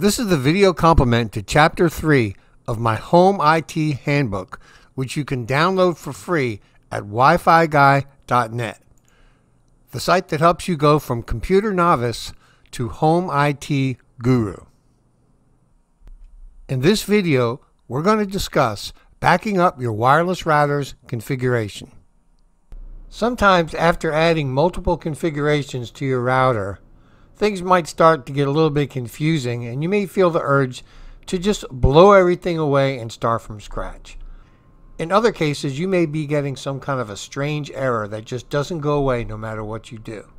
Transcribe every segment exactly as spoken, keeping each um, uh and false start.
This is the video complement to Chapter three of my Home I T Handbook, which you can download for free at wifiguy dot net, the site that helps you go from computer novice to Home I T guru. In this video, we're going to discuss backing up your wireless router's configuration. Sometimes after adding multiple configurations to your router, things might start to get a little bit confusing and you may feel the urge to just blow everything away and start from scratch. In other cases, you may be getting some kind of a strange error that just doesn't go away no matter what you do.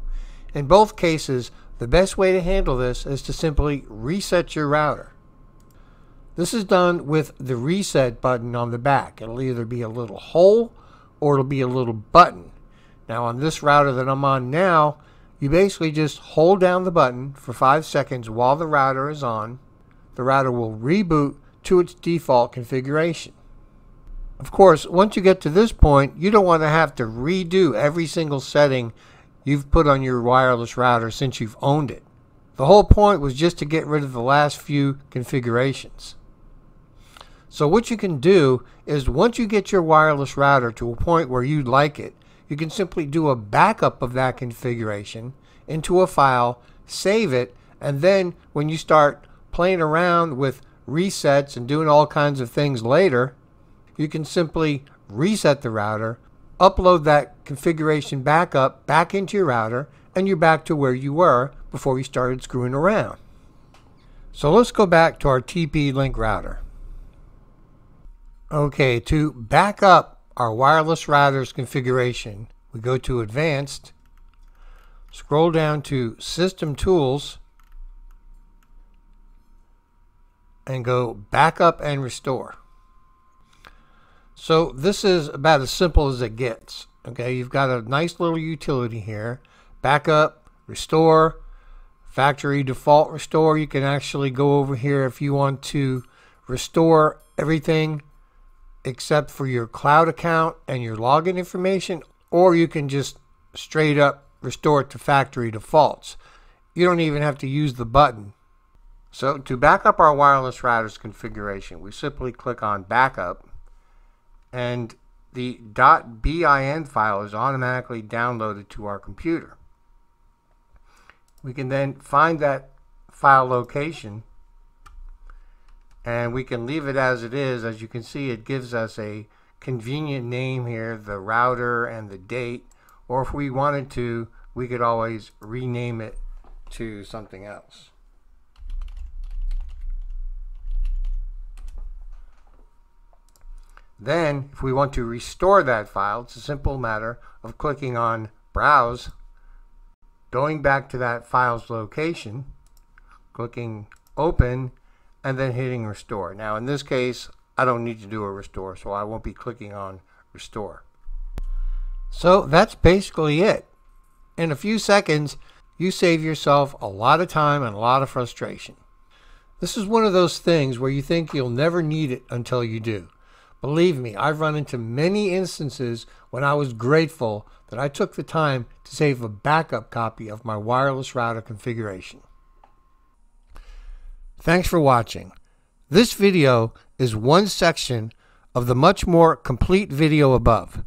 In both cases, the best way to handle this is to simply reset your router. This is done with the reset button on the back. It'll either be a little hole or it'll be a little button. Now on this router that I'm on now, you basically just hold down the button for five seconds while the router is on. The router will reboot to its default configuration. Of course, once you get to this point, you don't want to have to redo every single setting you've put on your wireless router since you've owned it. The whole point was just to get rid of the last few configurations. So what you can do is, once you get your wireless router to a point where you like it, you can simply do a backup of that configuration into a file, save it, and then when you start playing around with resets and doing all kinds of things later, you can simply reset the router, upload that configuration backup back into your router, and you're back to where you were before you started screwing around. So let's go back to our T P-Link router. Okay, to back up our wireless router's configuration, we go to Advanced, scroll down to System Tools, and go Backup and Restore. So this is about as simple as it gets. Okay, you've got a nice little utility here. Backup, restore, factory default restore. You can actually go over here if you want to restore everything except for your cloud account and your login information, or you can just straight up restore it to factory defaults. You don't even have to use the button. So to back up our wireless router's configuration, we simply click on backup, and the .bin file is automatically downloaded to our computer. We can then find that file location, and we can leave it as it is. As you can see, it gives us a convenient name here, the router and the date, or if we wanted to, we could always rename it to something else. Then, if we want to restore that file, it's a simple matter of clicking on Browse, going back to that file's location, clicking Open, and then hitting Restore. Now, in this case, I don't need to do a restore, so I won't be clicking on Restore. So that's basically it. In a few seconds, you save yourself a lot of time and a lot of frustration. This is one of those things where you think you'll never need it until you do. Believe me, I've run into many instances when I was grateful that I took the time to save a backup copy of my wireless router configuration. Thanks for watching. This video is one section of the much more complete video above.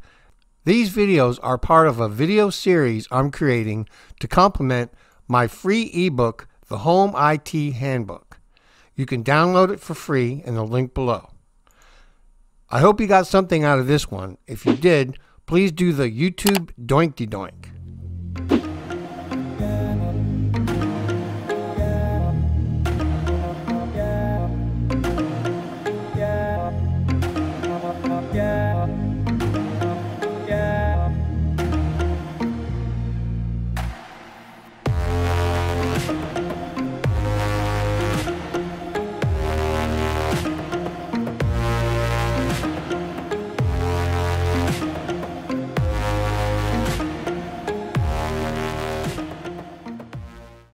These videos are part of a video series I'm creating to complement my free ebook, The Home I T Handbook. You can download it for free in the link below. I hope you got something out of this one. If you did, please do the YouTube doink-de-doink.